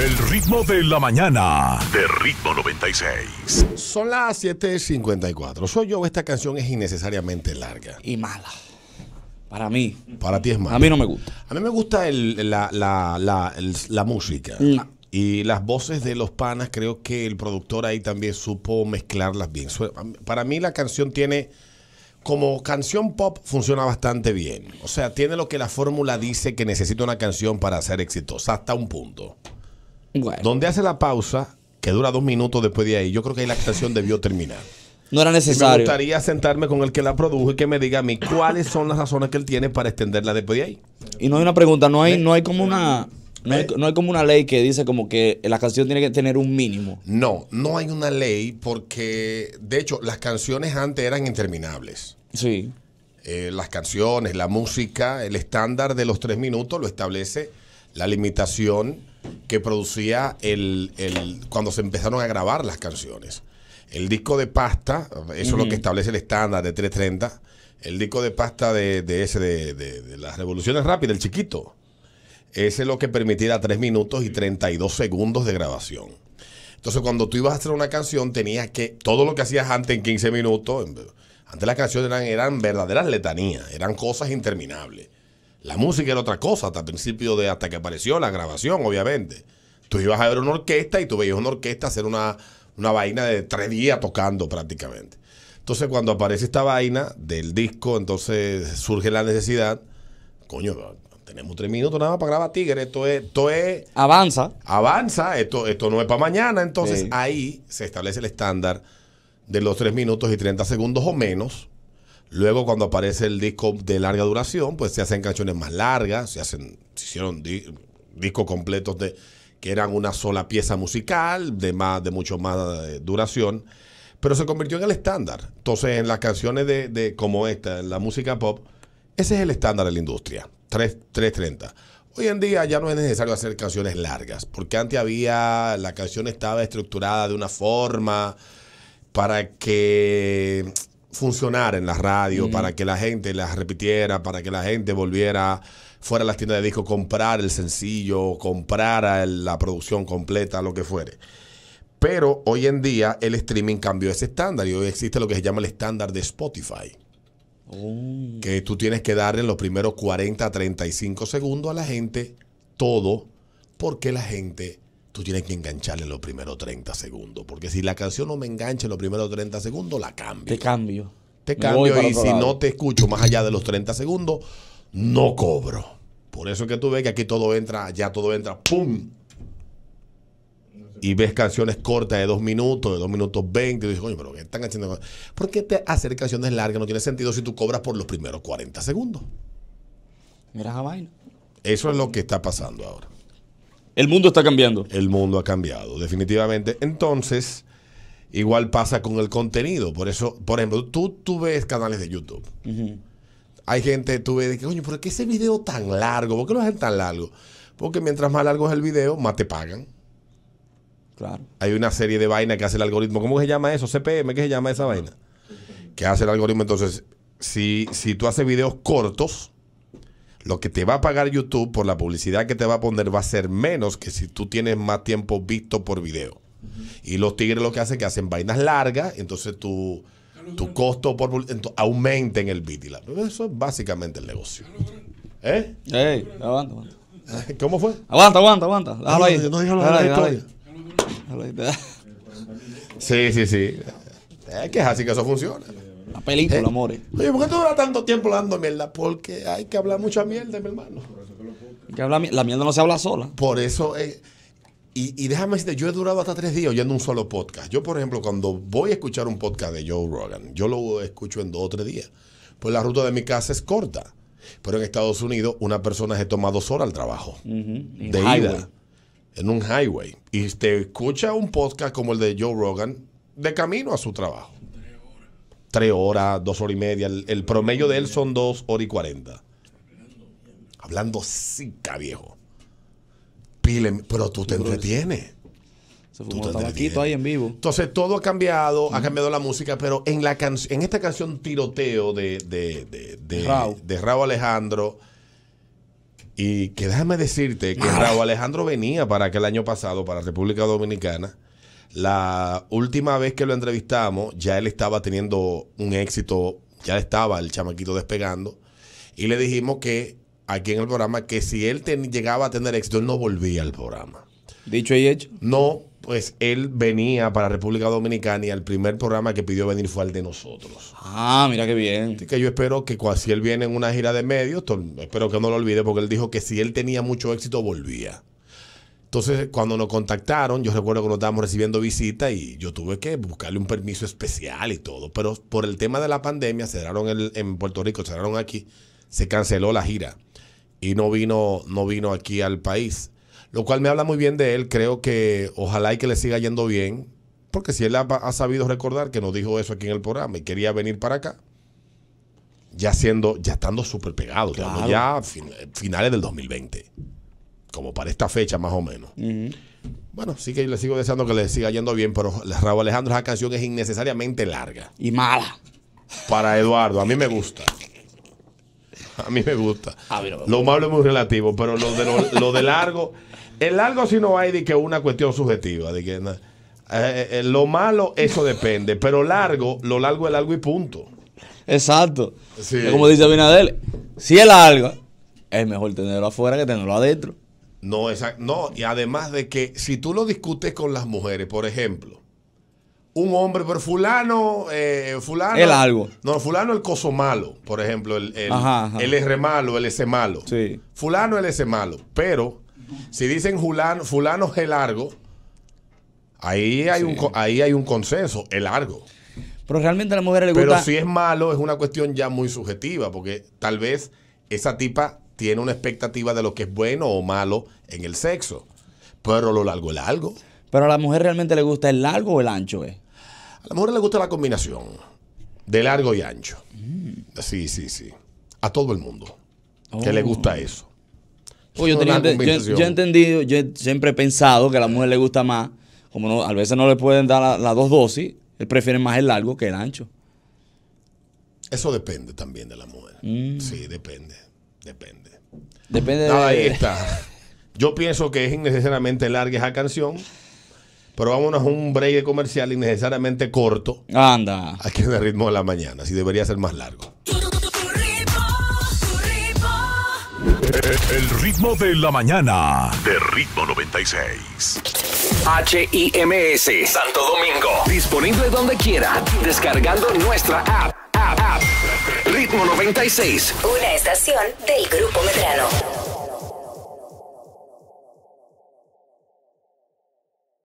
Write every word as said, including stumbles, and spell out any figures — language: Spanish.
El ritmo de la mañana de Ritmo noventa y seis. Son las siete cincuenta y cuatro. Soy yo, esta canción es innecesariamente larga. Y mala. Para mí. Para ti es mala. A mí no me gusta. A mí me gusta el, la, la, la, el, la música. Mm. Y las voces de los panas, creo que el productor ahí también supo mezclarlas bien. Para mí la canción tiene... Como canción pop funciona bastante bien. O sea, tiene lo que la fórmula dice que necesita una canción para ser exitosa hasta un punto. Bueno. Donde hace la pausa, que dura dos minutos después de ahí, yo creo que ahí la canción debió terminar. No era necesario. Y me gustaría sentarme con el que la produjo y que me diga a mí cuáles son las razones que él tiene para extenderla después de ahí. Y no hay una pregunta, no hay, ¿Eh? no hay como una... No hay, no hay como una ley que dice como que la canción tiene que tener un mínimo. No, no hay una ley porque, de hecho, las canciones antes eran interminables. Sí. Eh, las canciones, la música, el estándar de los tres minutos lo establece la limitación que producía el, el cuando se empezaron a grabar las canciones. El disco de pasta, eso uh-huh. es lo que establece el estándar de tres treinta. El disco de pasta de, de ese de, de, de las revoluciones rápidas, el chiquito. Ese es lo que permitirá tres minutos y treinta y dos segundos de grabación. Entonces, cuando tú ibas a hacer una canción, tenías que... Todo lo que hacías antes en quince minutos... Antes las canciones eran, eran verdaderas letanías, eran cosas interminables. La música era otra cosa, hasta el principio de... Hasta que apareció la grabación, obviamente. Tú ibas a ver una orquesta y tú veías una orquesta hacer una, una vaina de tres días tocando prácticamente. Entonces, cuando aparece esta vaina del disco, entonces surge la necesidad... Coño... Tenemos tres minutos nada más para grabar Tigre. Esto es, esto es... Avanza. Avanza. Esto, esto no es para mañana. Entonces, sí. Ahí se establece el estándar de los tres minutos y treinta segundos o menos. Luego, cuando aparece el disco de larga duración, pues se hacen canciones más largas. Se hacen se hicieron di, discos completos de que eran una sola pieza musical, de, más, de mucho más eh, duración. Pero se convirtió en el estándar. Entonces, en las canciones de, de como esta, en la música pop, ese es el estándar de la industria. tres treinta. Hoy en día ya no es necesario hacer canciones largas, porque antes había, la canción estaba estructurada de una forma para que funcionara en la radio, mm. para que la gente las repitiera, para que la gente volviera fuera a las tiendas de disco, comprar el sencillo, comprar la producción completa, lo que fuere. Pero hoy en día el streaming cambió ese estándar y hoy existe lo que se llama el estándar de Spotify. Oh. Que tú tienes que darle en los primeros cuarenta a treinta y cinco segundos a la gente todo, porque la gente tú tienes que engancharle en los primeros treinta segundos, porque si la canción no me engancha en los primeros treinta segundos, la cambio. Te cambio. Te cambio y si no te escucho más allá de los treinta segundos, no cobro. Por eso es que tú ves que aquí todo entra, ya todo entra, ¡pum! Y ves canciones cortas de dos minutos, de dos minutos veinte. Y dices, coño, pero ¿qué están haciendo? ¿Por qué te hacer canciones largas no tiene sentido si tú cobras por los primeros cuarenta segundos? Mira esa vaina. Eso es lo que está pasando ahora. El mundo está cambiando. El mundo ha cambiado, definitivamente. Entonces, igual pasa con el contenido. Por eso, por ejemplo, tú, tú ves canales de YouTube. Uh-huh. Hay gente, tú ves, coño, ¿por qué ese video tan largo? ¿Por qué lo hacen tan largo? Porque mientras más largo es el video, más te pagan. Claro. Hay una serie de vainas que hace el algoritmo. ¿Cómo se llama eso? C P M, ¿qué se llama esa vaina? Que hace el algoritmo. Entonces, si, si tú haces videos cortos, lo que te va a pagar YouTube por la publicidad que te va a poner va a ser menos que si tú tienes más tiempo visto por video. Uh-huh. Y los tigres lo que hacen es que hacen vainas largas, entonces tu, tu costo por entonces, aumenta en el vitila. Eso es básicamente el negocio. ¿Eh? Ey, aguanta, aguanta. ¿Cómo fue? Aguanta, aguanta, aguanta. Déjalo ahí. No, déjalo ahí, déjalo ahí. Sí, sí, sí. Es que es así que eso funciona. La película, ¿Eh? amores. Oye, ¿por qué tú duras tanto tiempo hablando mierda? Porque hay que hablar mucha mierda, mi hermano. Que habla, la mierda no se habla sola. Por eso, eh, y, y déjame decirte, yo he durado hasta tres días oyendo un solo podcast. Yo, por ejemplo, cuando voy a escuchar un podcast de Joe Rogan, yo lo escucho en dos o tres días. Pues la ruta de mi casa es corta. Pero en Estados Unidos, una persona se toma dos horas al trabajo. Uh-huh. De highway. Ida. En un highway. Y te escucha un podcast como el de Joe Rogan de camino a su trabajo. Tres horas. Tres horas, dos horas y media. El, el promedio de él son dos horas y cuarenta. Hablando zica, viejo. Pile, pero tú te entretienes. Se fue un tabaquito ahí en vivo. Entonces todo ha cambiado, ha cambiado la música, pero en la can, en esta canción Tiroteo de, de, de, de, de, de Rauw Alejandro. Y que déjame decirte que Rauw Alejandro venía para aquel año pasado, para República Dominicana. La última vez que lo entrevistamos, ya él estaba teniendo un éxito, ya estaba el chamaquito despegando. Y le dijimos que aquí en el programa, que si él ten, llegaba a tener éxito, él no volvía al programa. ¿Dicho y hecho? No, pues él venía para República Dominicana y el primer programa que pidió venir fue al de nosotros. Ah, mira qué bien. Así que yo espero que cuando, si él viene en una gira de medios, espero que no lo olvide, porque él dijo que si él tenía mucho éxito, volvía. Entonces, cuando nos contactaron, yo recuerdo que nos estábamos recibiendo visitas y yo tuve que buscarle un permiso especial y todo. Pero por el tema de la pandemia, cerraron el, en Puerto Rico, cerraron aquí, se canceló la gira. Y no vino, no vino aquí al país. Lo cual me habla muy bien de él. Creo que ojalá y que le siga yendo bien. Porque si él ha, ha sabido recordar que nos dijo eso aquí en el programa y quería venir para acá, ya siendo, ya estando súper pegado. Claro. Ya fin, finales del dos mil veinte. Como para esta fecha más o menos. Uh-huh. Bueno, sí que yo le sigo deseando que le siga yendo bien. Pero Rauw Alejandro, esa canción es innecesariamente larga. Y mala. Para Eduardo, a mí me gusta. A mí me gusta. Ah, mira, lo malo es muy relativo, pero lo de, lo, lo de largo, el largo sí no hay de que una cuestión subjetiva. De que, eh, eh, lo malo, eso depende, pero largo, lo largo es largo y punto. Exacto. Sí. Como dice Abinader, si es largo, es mejor tenerlo afuera que tenerlo adentro. No, exacto. No, y además de que si tú lo discutes con las mujeres, por ejemplo, un hombre, pero fulano, eh, fulano. El algo. No, fulano el coso malo, por ejemplo. El, el, ajá, ajá. el R malo, el S malo. Sí. Fulano el S malo. Pero si dicen fulano, fulano el largo, ahí hay, sí. un, ahí hay un consenso, el largo. Pero realmente a la mujer le gusta. Pero si es malo, es una cuestión ya muy subjetiva, porque tal vez esa tipa tiene una expectativa de lo que es bueno o malo en el sexo. Pero lo largo es largo. Pero a la mujer realmente le gusta el largo o el ancho, ¿eh? A la mujer le gusta la combinación de largo y ancho. Mm. Sí, sí, sí. A todo el mundo oh. que le gusta eso. Oh, yo, tenía, yo, yo he entendido, yo siempre he pensado que a la mujer le gusta más, como no, a veces no le pueden dar las la dos dosis, él prefiere más el largo que el ancho. Eso depende también de la mujer. Mm. Sí, depende, depende. Depende Nada, de... Ahí está. Yo pienso que es innecesariamente larga esa canción. Pero vámonos a un break comercial innecesariamente corto. Anda. Aquí en el ritmo de la mañana. Así debería ser más largo. Tu, tu, tu, tu ritmo, tu ritmo. El, el ritmo de la mañana. De Ritmo noventa y seis. H I M S. Santo Domingo. Disponible donde quiera. Descargando nuestra app. app, app. Ritmo noventa y seis. Una estación del Grupo Medrano.